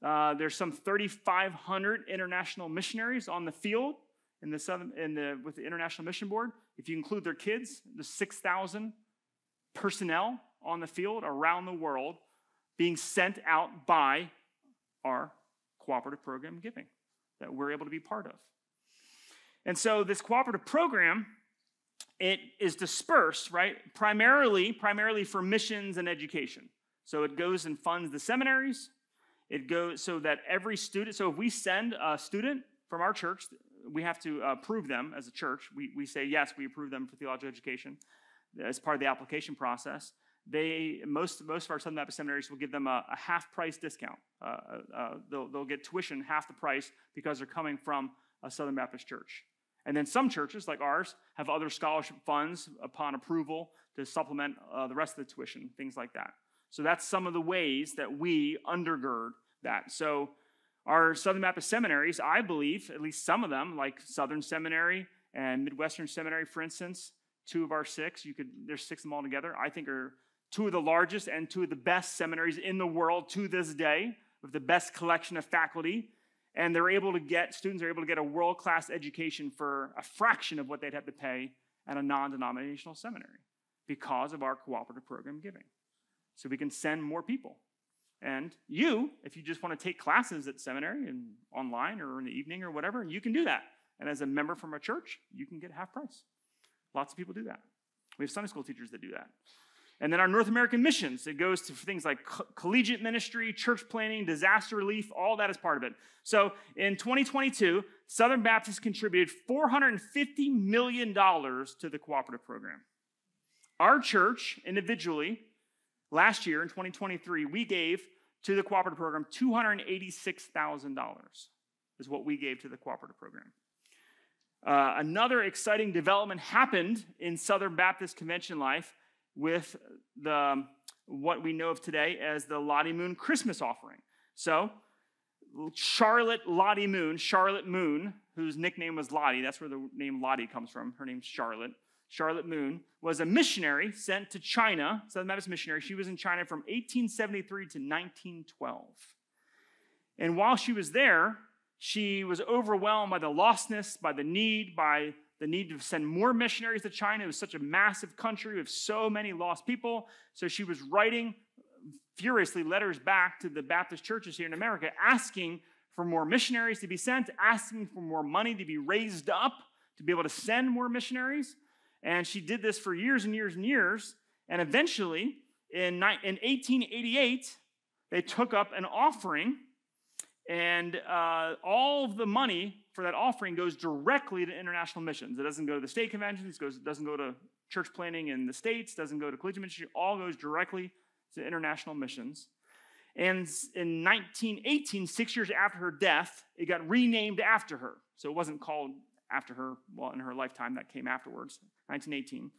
there's some 3,500 international missionaries on the field with the International Mission Board. If you include their kids, there's 6,000 personnel on the field around the world being sent out by our cooperative program giving that we're able to be part of. And so this cooperative program, it is dispersed, right, primarily for missions and education. So it goes and funds the seminaries. It goes so that every student, so if we send a student from our church, we have to approve them as a church. We say, yes, we approve them for theological education as part of the application process. Most of our Southern Baptist seminaries will give them a half-price discount. They'll get tuition half the price because they're coming from a Southern Baptist church. And then some churches, like ours, have other scholarship funds upon approval to supplement the rest of the tuition, things like that. So that's some of the ways that we undergird that. So our Southern Baptist seminaries, I believe, at least some of them, like Southern Seminary and Midwestern Seminary, for instance, 2 of our 6, there's 6 of them all together, I think are 2 of the largest and 2 of the best seminaries in the world to this day, with the best collection of faculty. And students are able to get a world-class education for a fraction of what they'd have to pay at a non-denominational seminary because of our cooperative program giving. So we can send more people. And if you just want to take classes at seminary and online or in the evening or whatever, you can do that. And as a member from a church, you can get half price. Lots of people do that. We have Sunday school teachers that do that. And then our North American missions, it goes to things like collegiate ministry, church planning, disaster relief, all that is part of it. So in 2022, Southern Baptist contributed $450 million to the cooperative program. Our church, individually, last year in 2023, we gave to the cooperative program $286,000 is what we gave to the cooperative program. Another exciting development happened in Southern Baptist Convention life with what we know of today as the Lottie Moon Christmas offering. So Charlotte Moon, whose nickname was Lottie, that's where the name Lottie comes from. Her name's Charlotte. Charlotte Moon was a missionary sent to China, Southern Baptist missionary. She was in China from 1873 to 1912. And while she was there, she was overwhelmed by the lostness, by the need to send more missionaries to China. It was such a massive country with so many lost people. So she was writing furiously letters back to the Baptist churches here in America, asking for more missionaries to be sent, asking for more money to be raised up to be able to send more missionaries. And she did this for years and years and years. And eventually, in 1888, they took up an offering. And all of the money for that offering goes directly to international missions. It doesn't go to the state conventions. It doesn't go to church planning in the states. Doesn't go to collegiate ministry. All goes directly to international missions. And in 1918, 6 years after her death, it got renamed after her. So it wasn't called after her, well, in her lifetime, that came afterwards, 1918.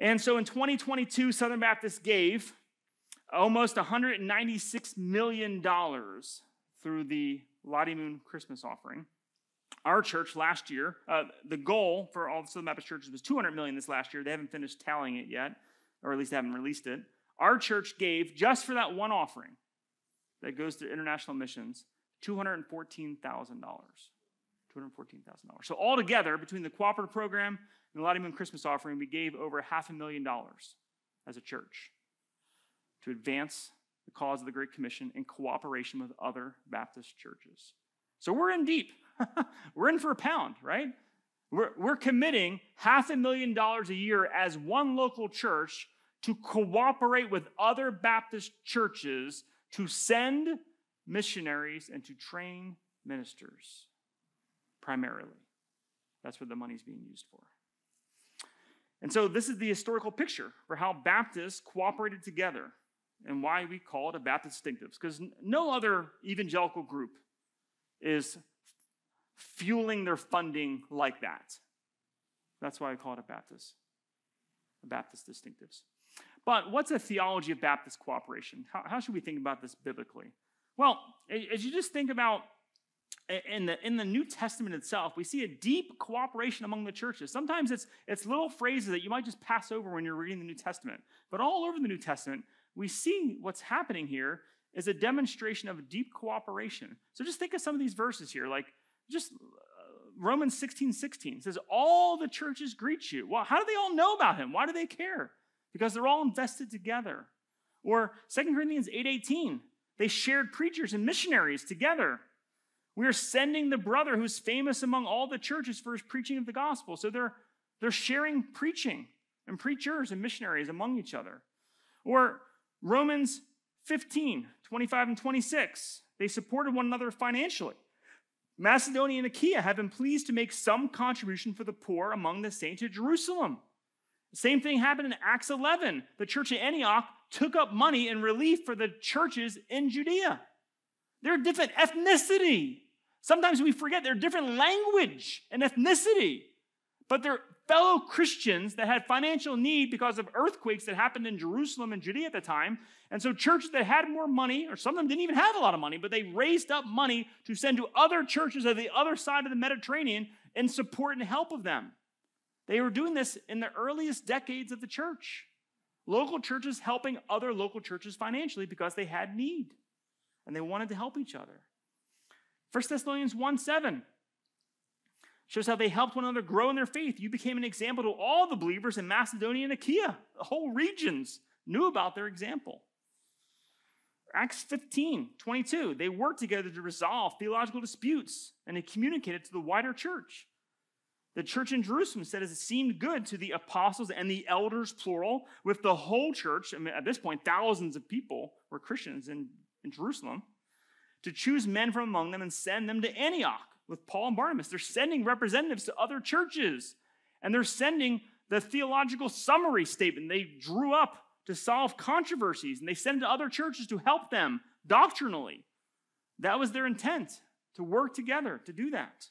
And so in 2022, Southern Baptist gave almost $196 million through the Lottie Moon Christmas offering. Our church last year, the goal for all the Southern Baptist churches was $200 million this last year. They haven't finished tallying it yet, or at least they haven't released it. Our church gave, just for that one offering that goes to international missions, $214,000. $214,000. So altogether, between the Cooperative Program and the Lottie Moon Christmas offering, we gave over $500,000 as a church to advance the cause of the Great Commission in cooperation with other Baptist churches. So we're in deep. We're in for a pound, right? We're committing $500,000 a year as one local church to cooperate with other Baptist churches to send missionaries and to train ministers, primarily. That's what the money's being used for. And so this is the historical picture for how Baptists cooperated together and why we call it a Baptist distinctives, because no other evangelical group is fueling their funding like that. That's why we call it a Baptist distinctives. But what's a theology of Baptist cooperation? How should we think about this biblically? Well, as you just think about in the New Testament itself, we see a deep cooperation among the churches. Sometimes it's little phrases that you might just pass over when you're reading the New Testament. But all over the New Testament, we see what's happening here is a demonstration of deep cooperation. So just think of some of these verses here, like just Romans 16:16 says, all the churches greet you. Well, how do they all know about him? Why do they care? Because they're all invested together. Or 2 Corinthians 8:18, they shared preachers and missionaries together. We are sending the brother who's famous among all the churches for his preaching of the gospel. So they're sharing preaching and preachers and missionaries among each other. Or Romans 15:25 and 26. They supported one another financially. Macedonia and Achaia have been pleased to make some contribution for the poor among the saints of Jerusalem. The same thing happened in Acts 11. The church at Antioch took up money in relief for the churches in Judea. They're different ethnicity. Sometimes we forget they're different language and ethnicity, but they're fellow Christians that had financial need because of earthquakes that happened in Jerusalem and Judea at the time. And so churches that had more money, or some of them didn't even have a lot of money, but they raised up money to send to other churches on the other side of the Mediterranean in support and help of them. They were doing this in the earliest decades of the church. Local churches helping other local churches financially because they had need and they wanted to help each other. 1 Thessalonians 1:7 shows how they helped one another grow in their faith. You became an example to all the believers in Macedonia and Achaia. The whole regions knew about their example. Acts 15:22, they worked together to resolve theological disputes and they communicated to the wider church. The church in Jerusalem said, as it seemed good to the apostles and the elders, plural, with the whole church, I mean, at this point, thousands of people were Christians in Jerusalem, to choose men from among them and send them to Antioch with Paul and Barnabas. They're sending representatives to other churches, and they're sending the theological summary statement they drew up to solve controversies, and they send it to other churches to help them doctrinally. That was their intent, to work together to do that.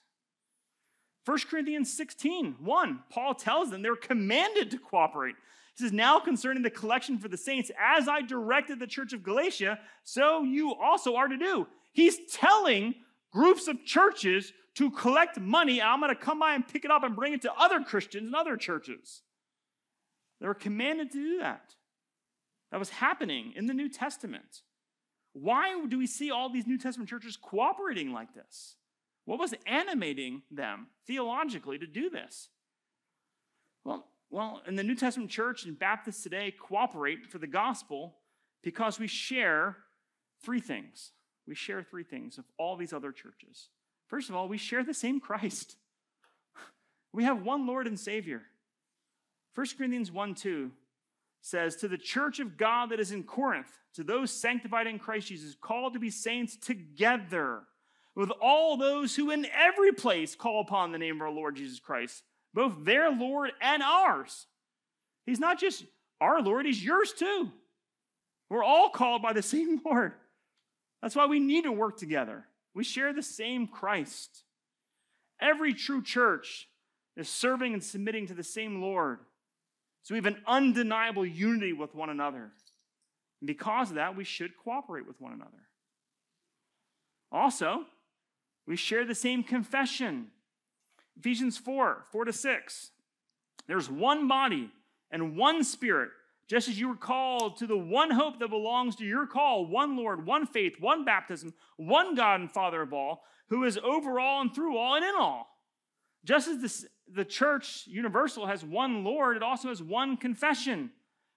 1 Corinthians 16:1, Paul tells them they're commanded to cooperate. He says, now concerning the collection for the saints, as I directed the church of Galatia, so you also are to do. He's telling groups of churches to collect money, and I'm going to come by and pick it up and bring it to other Christians and other churches. They were commanded to do that. That was happening in the New Testament. Why do we see all these New Testament churches cooperating like this? What was animating them theologically to do this? Well, in the New Testament church and Baptists today cooperate for the gospel because we share three things. We share three things of all these other churches. First of all, we share the same Christ. We have one Lord and Savior. 1 Corinthians 1:2 says, to the church of God that is in Corinth, to those sanctified in Christ Jesus, called to be saints together with all those who in every place call upon the name of our Lord Jesus Christ, both their Lord and ours. He's not just our Lord, he's yours too. We're all called by the same Lord. That's why we need to work together. We share the same Christ. Every true church is serving and submitting to the same Lord. So we have an undeniable unity with one another. And because of that, we should cooperate with one another. Also, we share the same confession. Ephesians 4:4-6. There's one body and one spirit, Just as you were called to the one hope that belongs to your call, one Lord, one faith, one baptism, one God and Father of all, who is over all and through all and in all. Just as the church universal has one Lord, it also has one confession.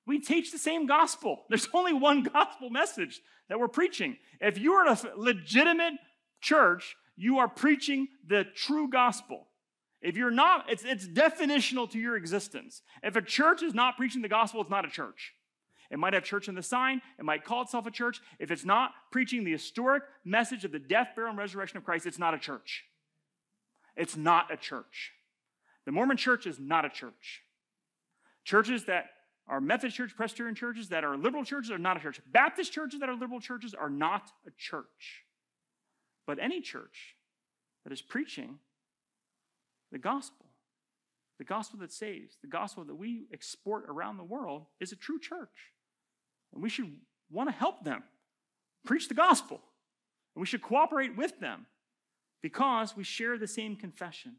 We teach the same gospel. There's only one gospel message that we're preaching. If you are a legitimate church, you are preaching the true gospel. If you're not, it's definitional to your existence. If a church is not preaching the gospel, it's not a church. It might have church on the sign. It might call itself a church. If it's not preaching the historic message of the death, burial, and resurrection of Christ, it's not a church. It's not a church. The Mormon church is not a church. Churches that are Methodist church, Presbyterian churches that are liberal churches are not a church. Baptist churches that are liberal churches are not a church. But any church that is preaching the gospel that saves, the gospel that we export around the world is a true church. And we should want to help them preach the gospel. And we should cooperate with them because we share the same confession.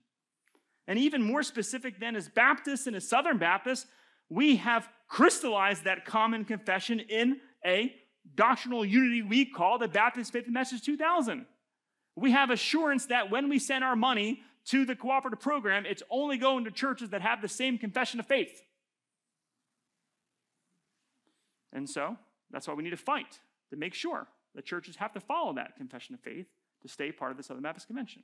And even more specific than as Baptists and as Southern Baptists, we have crystallized that common confession in a doctrinal unity we call the Baptist Faith and Message 2000. We have assurance that when we send our money to the cooperative program, it's only going to churches that have the same confession of faith. And so, that's why we need to fight to make sure that churches have to follow that confession of faith to stay part of the Southern Baptist Convention.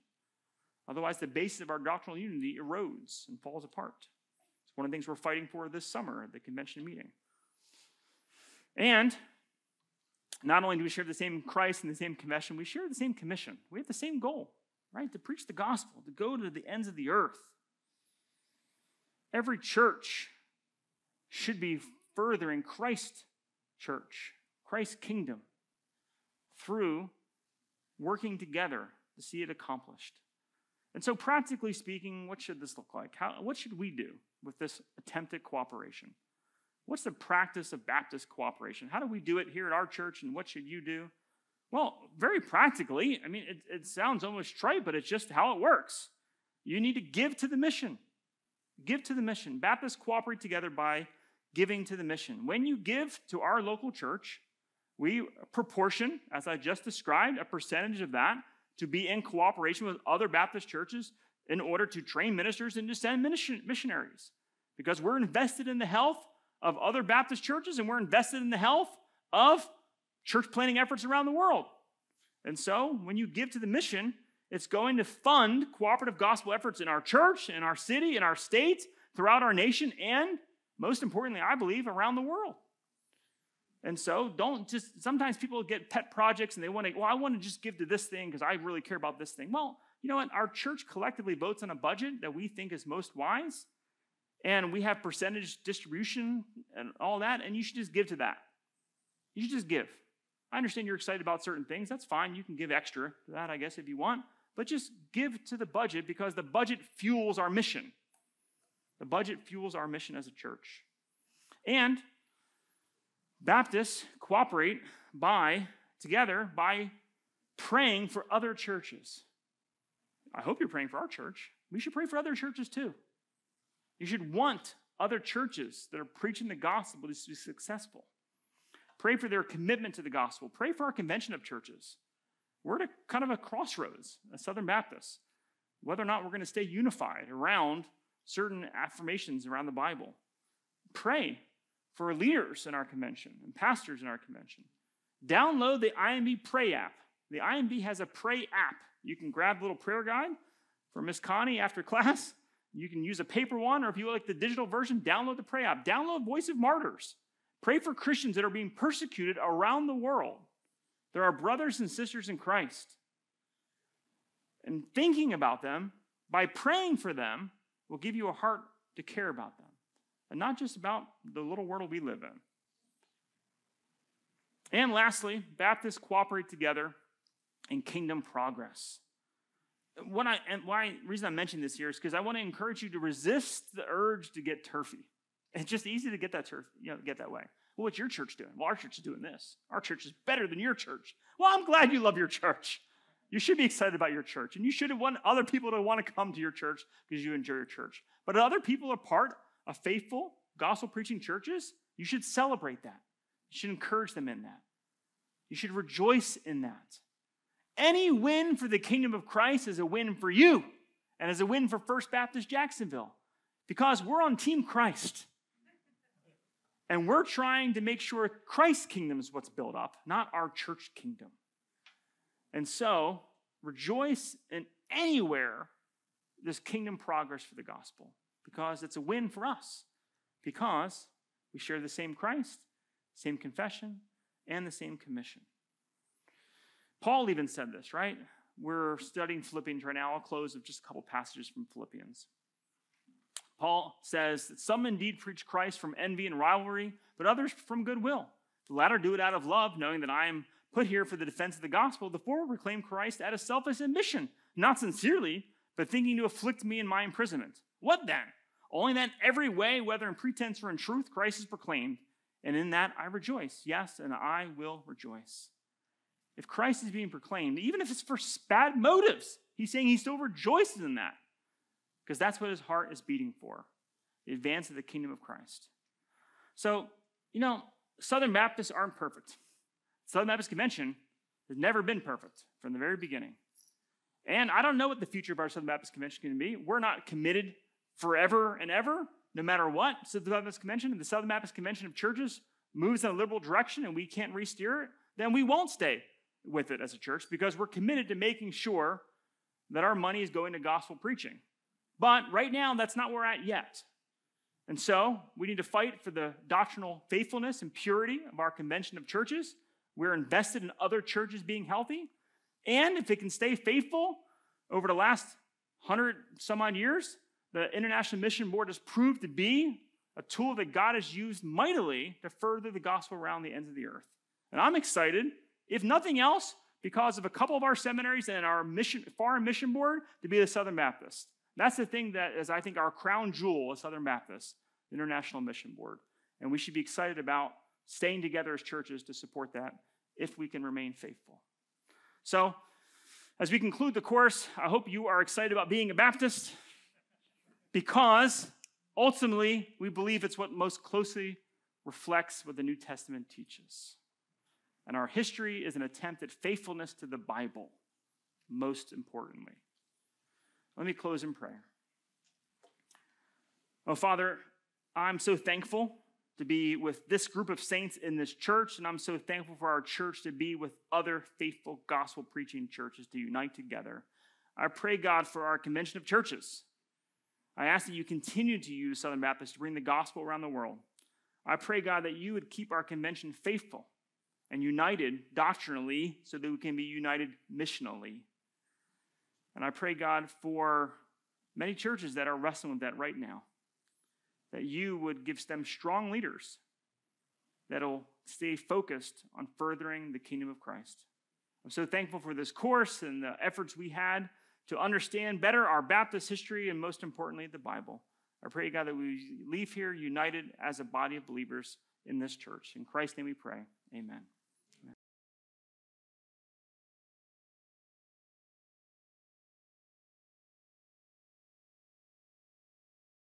Otherwise, the basis of our doctrinal unity erodes and falls apart. It's one of the things we're fighting for this summer at the convention meeting. And not only do we share the same Christ and the same confession, we share the same commission. We have the same goal. Right? To preach the gospel, to go to the ends of the earth. Every church should be furthering Christ's church, Christ's kingdom, through working together to see it accomplished. And so practically speaking, what should this look like? What should we do with this attempt at cooperation? What's the practice of Baptist cooperation? How do we do it here at our church, and what should you do? Well, very practically, I mean, it sounds almost trite, but it's just how it works. You need to give to the mission. Give to the mission. Baptists cooperate together by giving to the mission. When you give to our local church, we proportion, as I just described, a percentage of that to be in cooperation with other Baptist churches in order to train ministers and to send missionaries. Because we're invested in the health of other Baptist churches, and we're invested in the health of church planting efforts around the world. And so when you give to the mission, it's going to fund cooperative gospel efforts in our church, in our city, in our state, throughout our nation, and most importantly, I believe, around the world. And so don't just, sometimes people get pet projects and they want to, well, I want to just give to this thing because I really care about this thing. Well, you know what? Our church collectively votes on a budget that we think is most wise, and we have percentage distribution and all that, and you should just give to that. You should just give. I understand you're excited about certain things. That's fine. You can give extra to that, I guess, if you want. But just give to the budget because the budget fuels our mission. The budget fuels our mission as a church. And Baptists cooperate together by praying for other churches. I hope you're praying for our church. We should pray for other churches too. You should want other churches that are preaching the gospel to be successful. Pray for their commitment to the gospel. Pray for our convention of churches. We're at kind of a crossroads, a Southern Baptist, whether or not we're going to stay unified around certain affirmations around the Bible. Pray for leaders in our convention and pastors in our convention. Download the IMB Pray app. The IMB has a Pray app. You can grab a little prayer guide from Miss Connie after class. You can use a paper one, or if you like the digital version, download the Pray app. Download Voice of Martyrs. Pray for Christians that are being persecuted around the world. They're our brothers and sisters in Christ. And thinking about them, by praying for them, will give you a heart to care about them. And not just about the little world we live in. And lastly, Baptists cooperate together in kingdom progress. The reason I mention this here is because I want to encourage you to resist the urge to get turfy. It's just easy to get that way. Well, what's your church doing? Well, our church is doing this. Our church is better than your church. Well, I'm glad you love your church. You should be excited about your church, and you should want other people to want to come to your church because you enjoy your church. But other people are part of faithful, gospel-preaching churches. You should celebrate that. You should encourage them in that. You should rejoice in that. Any win for the kingdom of Christ is a win for you and is a win for First Baptist Jacksonville, because we're on Team Christ. And we're trying to make sure Christ's kingdom is what's built up, not our church kingdom. And so rejoice in anywhere there's kingdom progress for the gospel, because it's a win for us, because we share the same Christ, same confession, and the same commission. Paul even said this, right? We're studying Philippians right now. I'll close with just a couple passages from Philippians. Paul says that some indeed preach Christ from envy and rivalry, but others from goodwill. The latter do it out of love, knowing that I am put here for the defense of the gospel. The former proclaim Christ out of selfish ambition, not sincerely, but thinking to afflict me in my imprisonment. What then? Only that every way, whether in pretense or in truth, Christ is proclaimed, and in that I rejoice. Yes, and I will rejoice. If Christ is being proclaimed, even if it's for bad motives, he's saying he still rejoices in that, because that's what his heart is beating for, the advance of the kingdom of Christ. So, you know, Southern Baptists aren't perfect. Southern Baptist Convention has never been perfect from the very beginning. And I don't know what the future of our Southern Baptist Convention is going to be. We're not committed forever and ever, no matter what. Southern Baptist Convention, if the Southern Baptist Convention of Churches moves in a liberal direction and we can't re-steer it, then we won't stay with it as a church, because we're committed to making sure that our money is going to gospel preaching. But right now, that's not where we're at yet. And so we need to fight for the doctrinal faithfulness and purity of our convention of churches. We're invested in other churches being healthy. And if it can stay faithful over the last 100-some-odd years, the International Mission Board has proved to be a tool that God has used mightily to further the gospel around the ends of the earth. And I'm excited, if nothing else, because of a couple of our seminaries and our mission, foreign mission board, to be the Southern Baptist. That's the thing that is, I think, our crown jewel as Southern Baptists, the International Mission Board. And we should be excited about staying together as churches to support that if we can remain faithful. So, as we conclude the course, I hope you are excited about being a Baptist, because ultimately we believe it's what most closely reflects what the New Testament teaches. And our history is an attempt at faithfulness to the Bible, most importantly. Let me close in prayer. Oh, Father, I'm so thankful to be with this group of saints in this church, and I'm so thankful for our church to be with other faithful gospel-preaching churches to unite together. I pray, God, for our convention of churches. I ask that you continue to use Southern Baptists to bring the gospel around the world. I pray, God, that you would keep our convention faithful and united doctrinally so that we can be united missionally. And I pray, God, for many churches that are wrestling with that right now, that you would give them strong leaders that'll stay focused on furthering the kingdom of Christ. I'm so thankful for this course and the efforts we had to understand better our Baptist history and, most importantly, the Bible. I pray, God, that we leave here united as a body of believers in this church. In Christ's name we pray. Amen.